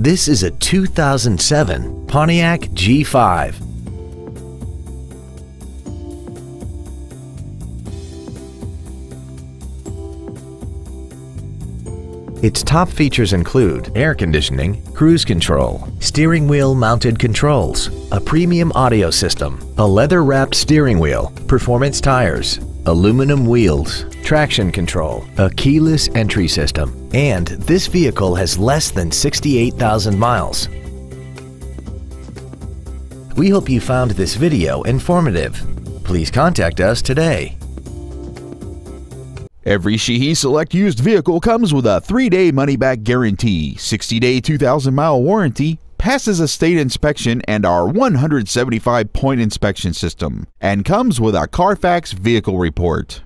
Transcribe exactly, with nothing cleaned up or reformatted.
This is a two thousand seven Pontiac G five. Its top features include air conditioning, cruise control, steering wheel mounted controls, a premium audio system, a leather-wrapped steering wheel, performance tires, aluminum wheels, traction control, a keyless entry system, and this vehicle has less than sixty-eight thousand miles. We hope you found this video informative. Please contact us today. Every Sheehy Select used vehicle comes with a three day money-back guarantee, sixty day, two thousand mile warranty, passes a state inspection and our one hundred seventy-five point inspection system, and comes with a Carfax vehicle report.